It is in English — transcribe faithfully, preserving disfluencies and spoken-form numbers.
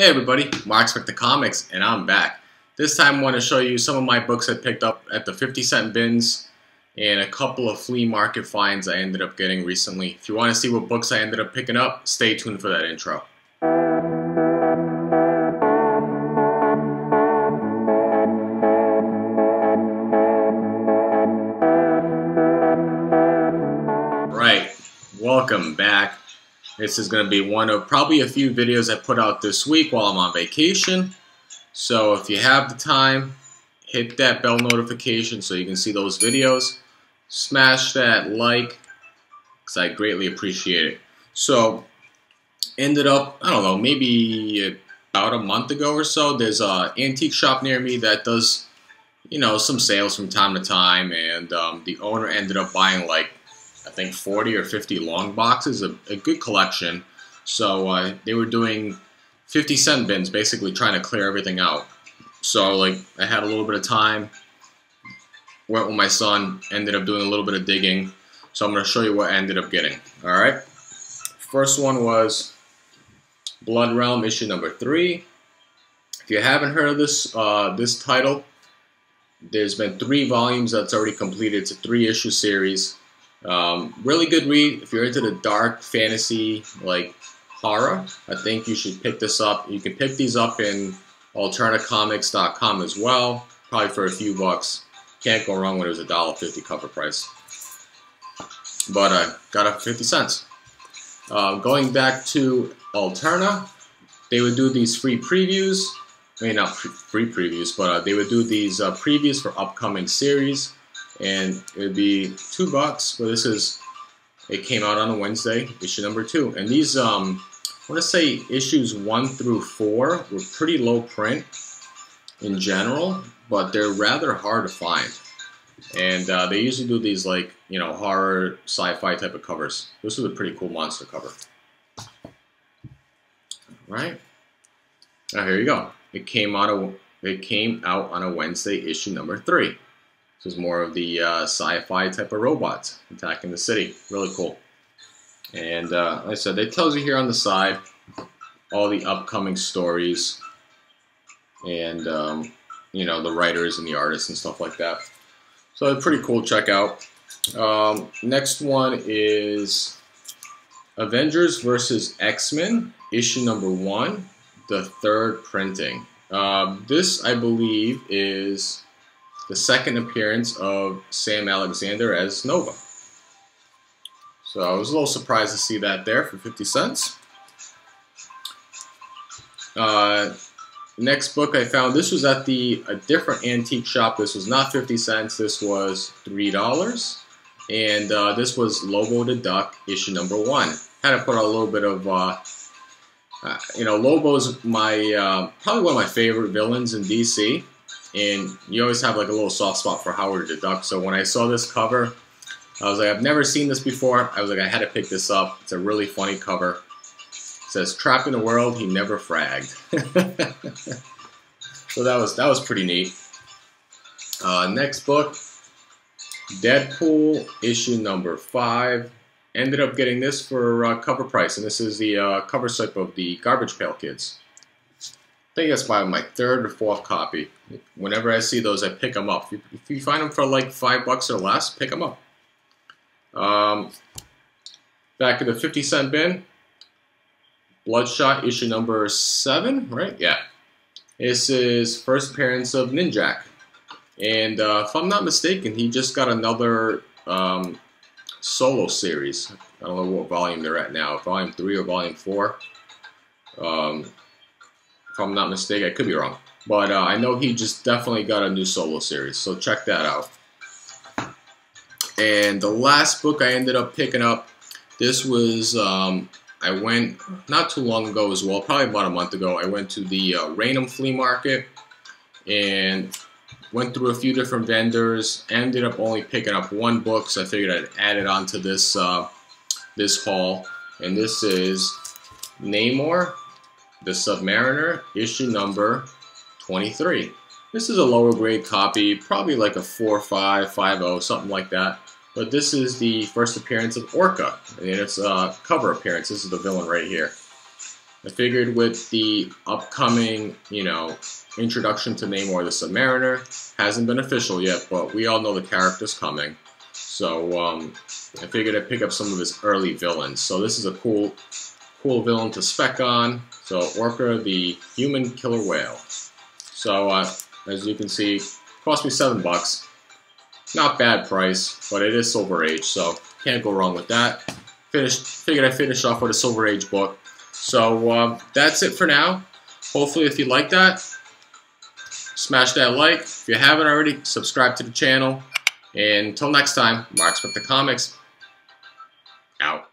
Hey everybody, Wax with the Comics, and I'm back. This time I want to show you some of my books I picked up at the fifty cent bins and a couple of flea market finds I ended up getting recently. If you want to see what books I ended up picking up, stay tuned for that intro. Right, welcome back. This is going to be one of probably a few videos I put out this week while I'm on vacation. So if you have the time, hit that bell notification so you can see those videos. Smash that like, because I greatly appreciate it. So, ended up, I don't know, maybe about a month ago or so, there's an antique shop near me that does, you know, some sales from time to time. And um, the owner ended up buying, like, I think forty or fifty long boxes, a, a good collection. So uh, they were doing fifty cent bins, basically trying to clear everything out. So like I had a little bit of time, went with my son, ended up doing a little bit of digging. So I'm going to show you what I ended up getting. All right. First one was Blood Realm issue number three. If you haven't heard of this uh, this title, there's been three volumes that's already completed. It's a three issue series. Um, really good read. If you're into the dark fantasy, like horror, I think you should pick this up. You can pick these up in alterna comics dot com as well, probably for a few bucks. Can't go wrong when it was a dollar fifty cover price. But I uh, got up fifty cents. Uh, going back to Alterna, they would do these free previews. I mean, not free previews, but uh, they would do these uh, previews for upcoming series. And it would be two bucks. But this is, it came out on a Wednesday, issue number two. And these, um, I want to say issues one through four were pretty low print in general, but they're rather hard to find. And uh, they usually do these like, you know, horror, sci-fi type of covers. This was a pretty cool monster cover. All right. Now here you go. It came out of, it came out on a Wednesday, issue number three. This is more of the uh, sci-fi type of robots attacking the city. Really cool. And uh, like I said, it tells you here on the side all the upcoming stories and, um, you know, the writers and the artists and stuff like that. So a pretty cool checkout. Um, next one is Avengers versus. X-Men, issue number one, the third printing. Uh, this, I believe, is the second appearance of Sam Alexander as Nova. So I was a little surprised to see that there for fifty cents. Uh, next book I found, this was at the a different antique shop. This was not fifty cents, this was three dollars. And uh, this was Lobo the Duck, issue number one. Had to put a little bit of, uh, uh, you know, Lobo's my, uh, probably one of my favorite villains in D C. And you always have like a little soft spot for Howard the Duck. So when I saw this cover, I was like, I've never seen this before. I was like, I had to pick this up. It's a really funny cover. It says, "Trapped in a world he never fragged." So that was that was pretty neat. Uh, next book, Deadpool issue number five. Ended up getting this for uh, cover price, and this is the uh, cover slip of the Garbage Pail Kids. I think that's my, my third or fourth copy. Whenever I see those, I pick them up. If you, if you find them for like five bucks or less, pick them up. Um, back in the fifty cent bin, Bloodshot issue number seven, right? Yeah. This is first appearance of Ninjak. And uh, if I'm not mistaken, he just got another um, solo series. I don't know what volume they're at now, volume three or volume four. Um... If I'm not mistaken, I could be wrong, but uh, I know he just definitely got a new solo series, so check that out. And the last book I ended up picking up, this was, um, I went not too long ago as well, probably about a month ago, I went to the uh, Raynham flea market and went through a few different vendors, ended up only picking up one book, so I figured I'd add it onto this, uh, this haul, and this is Namor the Submariner, issue number twenty-three. This is a lower grade copy, probably like a four five, five oh, something like that. But this is the first appearance of Orca, and it's a cover appearance. This is the villain right here. I figured with the upcoming, you know, introduction to Namor the Submariner, hasn't been official yet, but we all know the character's coming. So um, I figured I'd pick up some of his early villains. So this is a cool, cool villain to spec on. So Orca, the human killer whale. So uh, as you can see, cost me seven bucks. Not bad price, but it is Silver Age, so can't go wrong with that. Finished. Figured I'd finish off with a Silver Age book. So um, that's it for now. Hopefully, if you like that, smash that like. If you haven't already, subscribe to the channel. And until next time, Mark's with the Comics. Out.